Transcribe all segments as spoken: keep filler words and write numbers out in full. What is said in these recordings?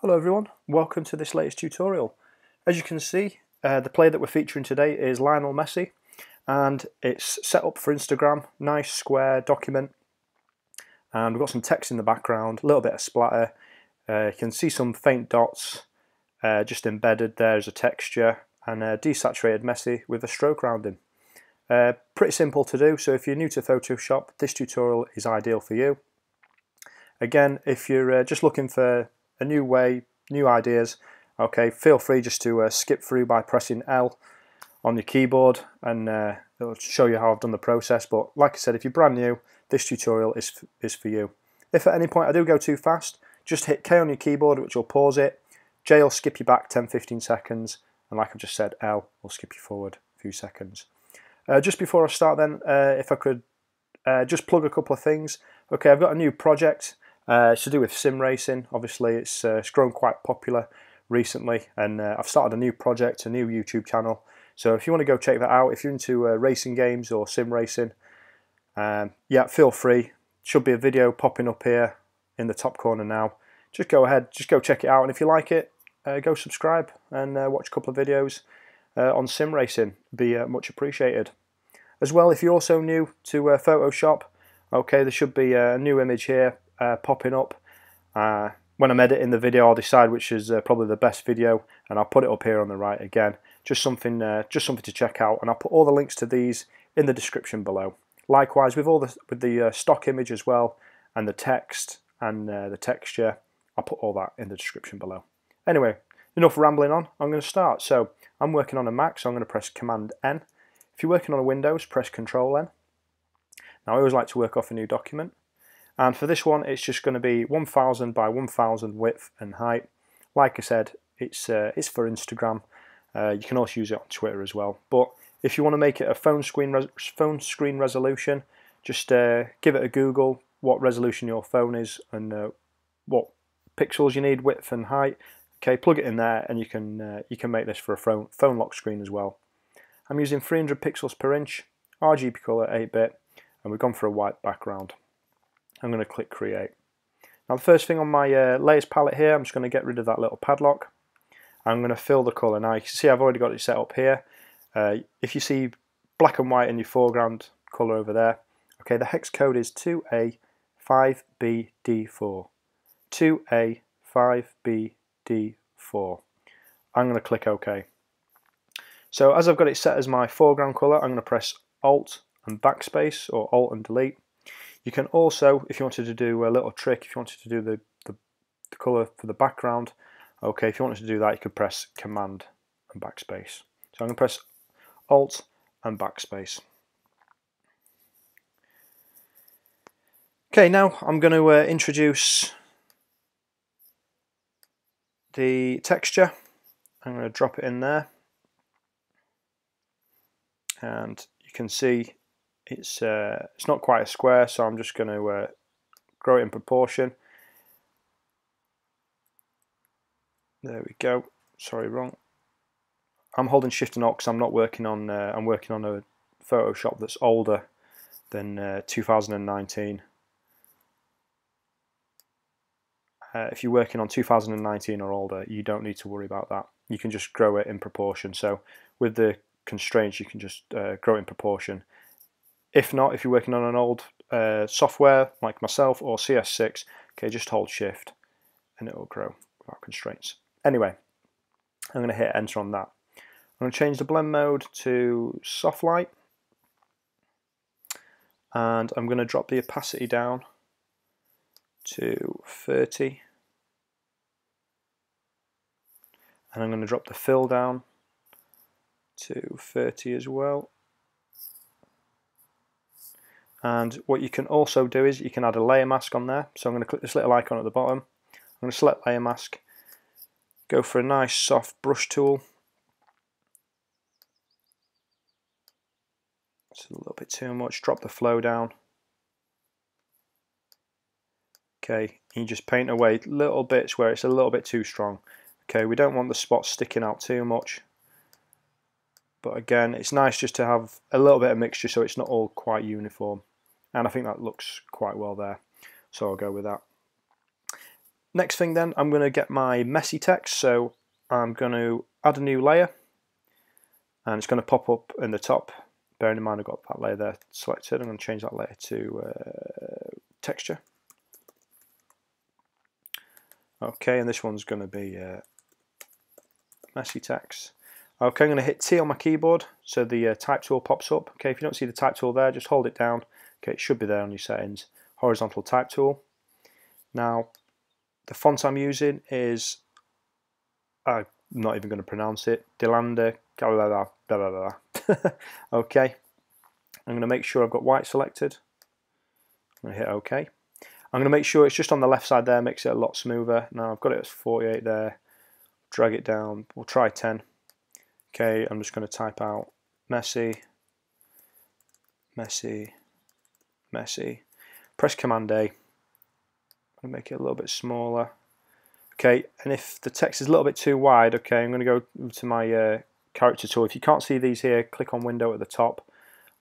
Hello everyone, welcome to this latest tutorial. As you can see, uh, the play that we're featuring today is Lionel Messi, and it's set up for Instagram, nice square document, and we've got some text in the background, a little bit of splatter, uh, you can see some faint dots uh, just embedded there as a texture, and a desaturated Messi with a stroke around him. Uh, pretty simple to do, so if you're new to Photoshop, this tutorial is ideal for you. Again, if you're uh, just looking for a new way, new ideas, okay, feel free just to uh, skip through by pressing L on your keyboard and uh, it'll show you how I've done the process. But like I said, if you're brand new, this tutorial is, f is for you. If at any point I do go too fast, just hit K on your keyboard, which will pause it. J will skip you back ten to fifteen seconds, and like I've just said, L will skip you forward a few seconds. Uh, just before I start then, uh, if I could uh, just plug a couple of things. Okay, I've got a new project. Uh, it's to do with sim racing. Obviously it's, uh, it's grown quite popular recently, and uh, I've started a new project, a new YouTube channel, so if you want to go check that out, if you're into uh, racing games or sim racing, um, yeah, feel free. Should be a video popping up here in the top corner now. Just go ahead, just go check it out, and if you like it, uh, go subscribe and uh, watch a couple of videos uh, on sim racing. Be uh, much appreciated. As well, if you're also new to uh, Photoshop, okay, there should be a new image here Uh, popping up. Uh, when I'm editing the video, I'll decide which is uh, probably the best video, and I'll put it up here on the right again. Just something, uh, just something to check out, and I'll put all the links to these in the description below. Likewise, with all the with the uh, stock image as well, and the text and uh, the texture, I'll put all that in the description below. Anyway, enough rambling on. I'm going to start. So I'm working on a Mac, so I'm going to press Command N. If you're working on a Windows, press Control N. Now I always like to work off a new document. And for this one, it's just going to be one thousand by one thousand width and height. Like I said, it's uh, it's for Instagram. Uh, you can also use it on Twitter as well. But if you want to make it a phone screen res phone screen resolution, just uh, give it a Google what resolution your phone is and uh, what pixels you need, width and height. Okay, plug it in there, and you can uh, you can make this for a phone phone lock screen as well. I'm using three hundred pixels per inch, R G B color, eight bit, and we've gone for a white background. I'm going to click Create. Now the first thing on my uh, layers palette here, I'm just going to get rid of that little padlock. I'm going to fill the colour. Now you can see I've already got it set up here. Uh, if you see black and white in your foreground colour over there, okay, the hex code is two A five B D four. two A five B D four. I'm going to click OK. So as I've got it set as my foreground colour, I'm going to press Alt and Backspace, or Alt and Delete. You can also, if you wanted to do a little trick, if you wanted to do the, the, the colour for the background, okay, if you wanted to do that, you could press Command and Backspace. So I'm going to press Alt and Backspace. Okay, now I'm going to uh, introduce the texture. I'm going to drop it in there. And you can see It's, uh, it's not quite a square, so I'm just going to uh, grow it in proportion. There we go. Sorry, wrong. I'm holding Shift and Alt because I'm not working on. Uh, I'm working on a Photoshop that's older than uh, two thousand nineteen. Uh, if you're working on two thousand nineteen or older, you don't need to worry about that. You can just grow it in proportion. So with the constraints, you can just uh, grow it in proportion. If not, if you're working on an old uh, software like myself or C S six, okay, just hold Shift and it will grow without constraints. Anyway, I'm going to hit Enter on that. I'm going to change the blend mode to soft light, and I'm going to drop the opacity down to thirty, and I'm going to drop the fill down to thirty as well. And what you can also do is you can add a layer mask on there. So I'm going to click this little icon at the bottom. I'm going to select layer mask, go for a nice soft brush tool. It's a little bit too much. Drop the flow down. Okay, you just paint away little bits where it's a little bit too strong. Okay, we don't want the spots sticking out too much. But again, it's nice just to have a little bit of mixture so it's not all quite uniform. And I think that looks quite well there, so I'll go with that. Next thing then, I'm going to get my Messi text, so I'm going to add a new layer, and it's going to pop up in the top. Bearing in mind I've got that layer there selected, I'm going to change that layer to uh, texture. Okay, and this one's going to be uh, Messi text. Okay, I'm going to hit T on my keyboard, so the uh, type tool pops up. Okay, if you don't see the type tool there, just hold it down. Okay, it should be there on your settings. Horizontal type tool. Now, the font I'm using is, I'm not even going to pronounce it, Dillanda. Okay, I'm going to make sure I've got white selected. I'm going to hit OK. I'm going to make sure it's just on the left side there, makes it a lot smoother. Now I've got it at forty-eight there, drag it down, we'll try ten. Okay, I'm just going to type out Messi, Messi, Messi, press Command A, and make it a little bit smaller. Okay, and if the text is a little bit too wide, okay, I'm going to go to my uh, character tool. If you can't see these here, click on window at the top,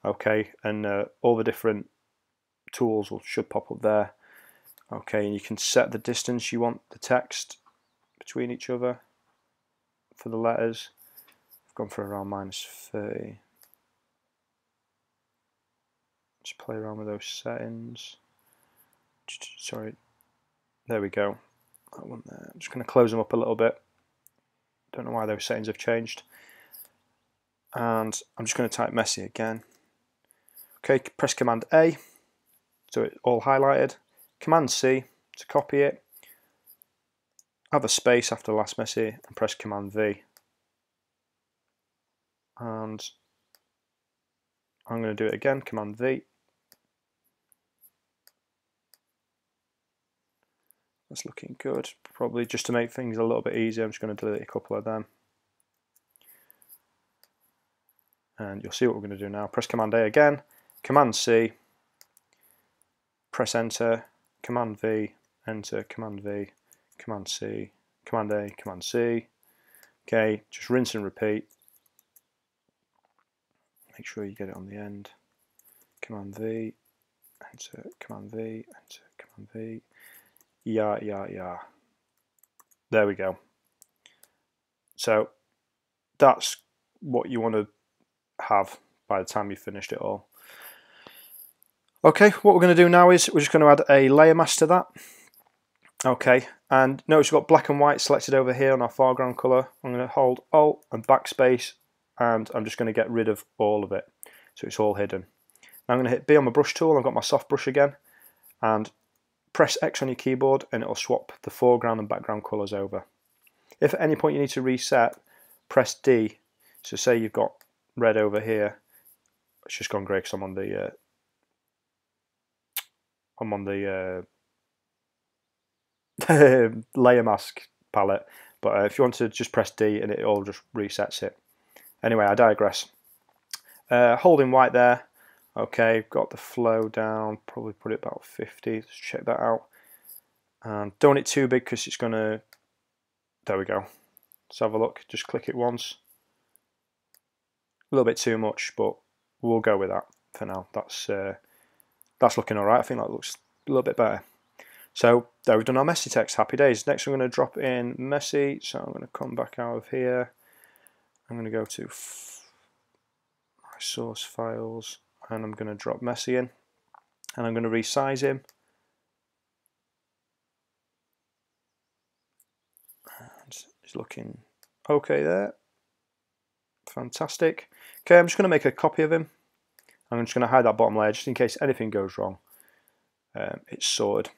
okay, and uh, all the different tools will, should pop up there. Okay, and you can set the distance you want the text between each other for the letters. I've gone for around minus thirty. Just play around with those settings. Sorry, there we go. That one there. I'm just going to close them up a little bit. Don't know why those settings have changed. And I'm just going to type Messi again. Okay, press Command A, so it's all highlighted. Command C to copy it, have a space after last Messi, and press Command V. And I'm going to do it again, Command V. That's looking good. Probably just to make things a little bit easier, I'm just going to delete a couple of them. And you'll see what we're going to do now. Press Command A again, Command C, press Enter, Command V, Enter, Command V, Command C, Command A, Command C. Okay, just rinse and repeat. Make sure you get it on the end. Command V, Enter, Command V, Enter, Command V. Yeah, yeah, yeah. There we go. So that's what you want to have by the time you've finished it all. Okay, what we're going to do now is we're just going to add a layer mask to that. Okay, and notice we've got black and white selected over here on our foreground colour. I'm going to hold Alt and Backspace, and I'm just going to get rid of all of it, so it's all hidden. Now I'm going to hit B on my brush tool. I've got my soft brush again, and press X on your keyboard and it'll swap the foreground and background colours over. If at any point you need to reset, press D. So say you've got red over here. It's just gone grey because I'm on the uh, I'm on the uh, layer mask palette. But uh, if you want to, just press D and it all just resets it. Anyway, I digress. Uh, holding white there. Okay, got the flow down, probably put it about fifty, let's check that out. And don't want it too big because it's going to, there we go. Let's have a look, just click it once. A little bit too much, but we'll go with that for now. That's uh, that's looking all right, I think that looks a little bit better. So there, we've done our Messi text, happy days. Next I'm going to drop in Messi, so I'm going to come back out of here. I'm going to go to my source files. And I'm going to drop Messi in, and I'm going to resize him. And he's looking okay there. Fantastic. Okay, I'm just going to make a copy of him. I'm just going to hide that bottom layer just in case anything goes wrong. Um, it's sorted.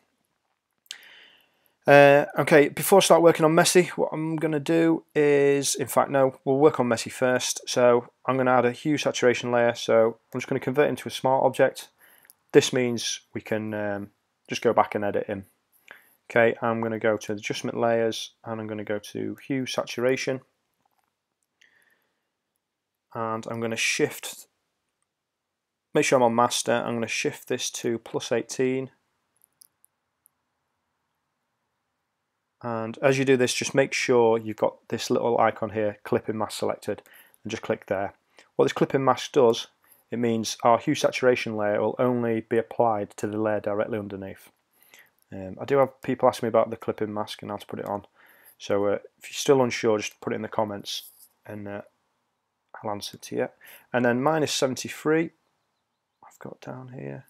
Uh, okay, before I start working on Messi, what I'm going to do is, in fact no, we'll work on Messi first. So I'm going to add a hue saturation layer, so I'm just going to convert it into a smart object. This means we can um, just go back and edit him. Okay, I'm going to go to adjustment layers, and I'm going to go to hue saturation, and I'm going to shift, make sure I'm on master, I'm going to shift this to plus eighteen. And as you do this, just make sure you've got this little icon here, clipping mask selected, and just click there. What this clipping mask does, it means our hue saturation layer will only be applied to the layer directly underneath. Um, I do have people ask me about the clipping mask and how to put it on, so uh, if you're still unsure, just put it in the comments and uh, I'll answer to you. And then minus seventy-three, I've got down here,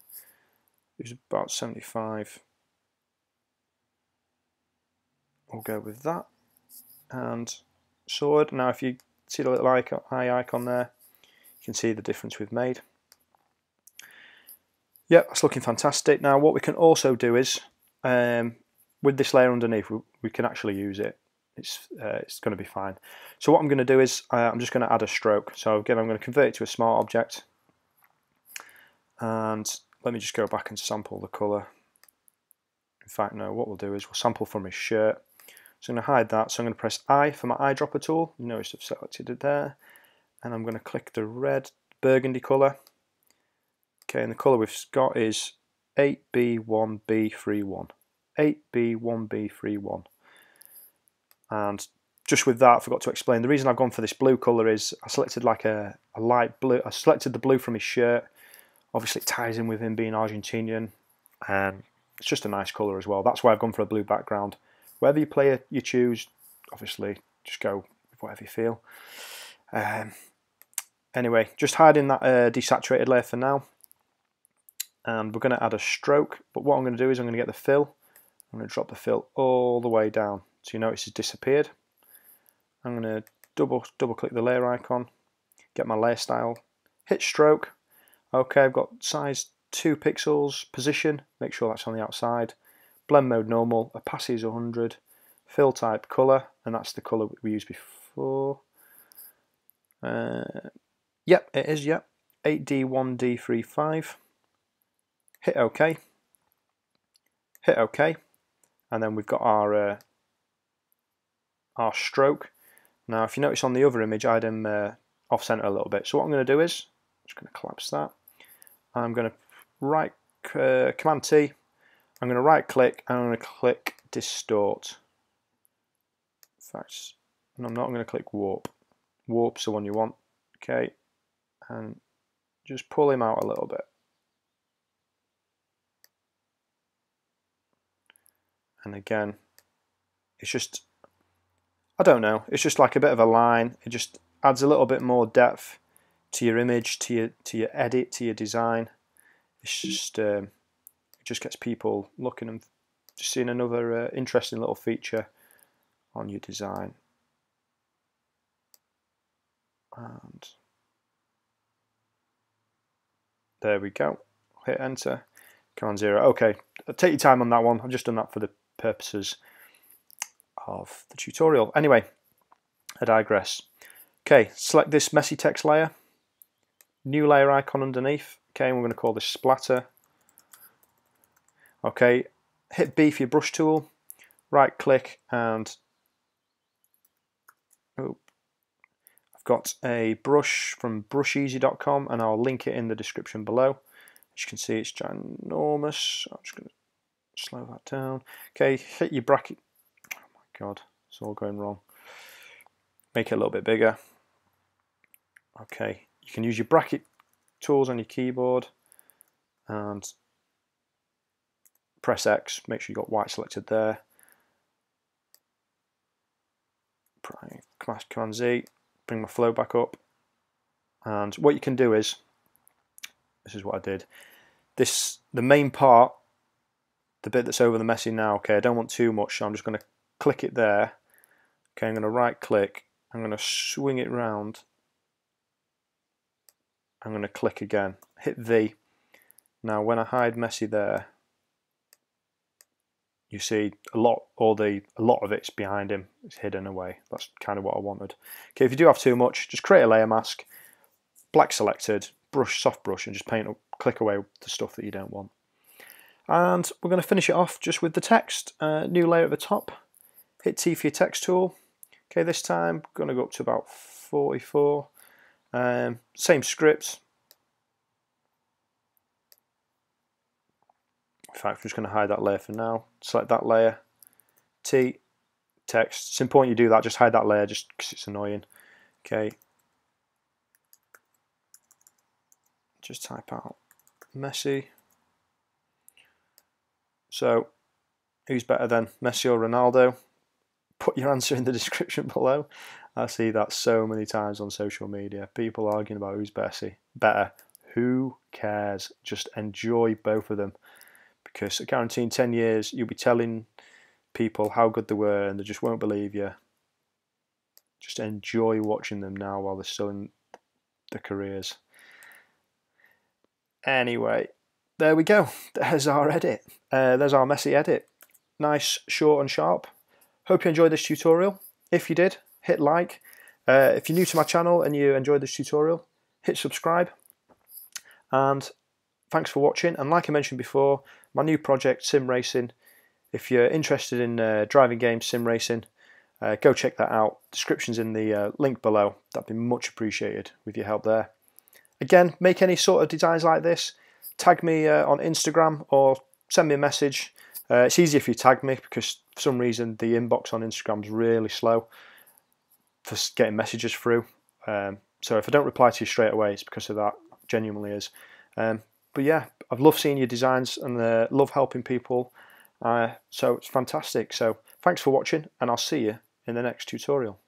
is about seventy-five. We'll go with that. And sword. Now, if you see the little icon, eye icon there, you can see the difference we've made. Yeah, that's looking fantastic. Now, what we can also do is, um, with this layer underneath, we, we can actually use it. It's uh, it's going to be fine. So what I'm going to do is, uh, I'm just going to add a stroke. So again, I'm going to convert it to a smart object, and let me just go back and sample the colour. In fact, no, what we'll do is we'll sample from his shirt. So I'm going to hide that, so I'm going to press I for my eyedropper tool. You notice I've selected it there. And I'm going to click the red burgundy colour. Okay, and the colour we've got is eight B one B three one. eight B one B three one. And just with that, I forgot to explain, the reason I've gone for this blue colour is I selected like a, a light blue. I selected the blue from his shirt. Obviously it ties in with him being Argentinian. And it's just a nice colour as well. That's why I've gone for a blue background. Whether you play it, you choose, obviously, just go with whatever you feel. Um, anyway, just hiding that uh, desaturated layer for now. And we're going to add a stroke. But what I'm going to do is I'm going to get the fill. I'm going to drop the fill all the way down. So you notice it's disappeared. I'm going to double, double click the layer icon. Get my layer style. Hit stroke. Okay, I've got size two pixels. Position, make sure that's on the outside. Blend mode normal, opacity is one hundred, fill type colour, and that's the colour we used before. Uh, yep, it is, yep. eight D one D three five. Hit OK. Hit OK. And then we've got our, uh, our stroke. Now, if you notice on the other image, I had him uh, off centre a little bit. So what I'm going to do is, I'm just going to collapse that. I'm going to right uh, Command T. I'm going to right click and I'm going to click distort. In fact, and I'm not going to click warp. Warp's the one you want. Okay, and just pull him out a little bit. And again, it's just, I don't know, it's just like a bit of a line. It just adds a little bit more depth to your image, to your, to your edit, to your design. It's just... Um, It just gets people looking and just seeing another uh, interesting little feature on your design. And there we go. Hit enter. Command zero. Okay, take your time on that one. I've just done that for the purposes of the tutorial. Anyway, I digress. Okay, select this messy text layer. New layer icon underneath. Okay, and we're going to call this splatter. Okay, hit B for your brush tool, right click, and oh, I've got a brush from brush easy dot com and I'll link it in the description below. As you can see, it's ginormous. I'm just going to slow that down. Okay, hit your bracket. Oh my god, it's all going wrong. Make it a little bit bigger. Okay, you can use your bracket tools on your keyboard and press X, make sure you've got white selected there. Command Z, bring my flow back up. And what you can do is, this is what I did. This, the main part, the bit that's over the messy now, okay, I don't want too much, so I'm just going to click it there. Okay, I'm going to right click, I'm going to swing it round. I'm going to click again, hit V. Now when I hide messy there, you see a lot, all the a lot of it's behind him. It's hidden away. That's kind of what I wanted. Okay, if you do have too much, just create a layer mask, black selected, brush, soft brush, and just paint up, click away the stuff that you don't want. And we're going to finish it off just with the text. Uh, new layer at the top. Hit T for your text tool. Okay, this time I'm going to go up to about forty-four. Um, same script. In fact, I'm just going to hide that layer for now. Select that layer, T, text. It's important you do that. Just hide that layer, just because it's annoying. Okay. Just type out messy. So Who's better than Messi or Ronaldo? Put your answer in the description below. I see that so many times on social media. People arguing about who's better. Who cares? Just enjoy both of them. Because I guarantee in ten years, you'll be telling people how good they were and they just won't believe you. Just enjoy watching them now while they're still in their careers. Anyway, there we go. There's our edit. Uh, there's our Messi edit. Nice, short and sharp. Hope you enjoyed this tutorial. If you did, hit like. Uh, if you're new to my channel and you enjoyed this tutorial, hit subscribe. And thanks for watching. And like I mentioned before, my new project, Sim Racing. If you're interested in uh, driving games, Sim Racing, uh, go check that out. Description's in the uh, link below. That'd be much appreciated with your help there. Again, make any sort of designs like this. Tag me uh, on Instagram or send me a message. Uh, it's easier if you tag me because for some reason the inbox on Instagram is really slow for getting messages through. Um, so if I don't reply to you straight away, it's because of that. Genuinely is. Um, but yeah, I've loved seeing your designs and uh, love helping people. Uh, so it's fantastic. So thanks for watching and I'll see you in the next tutorial.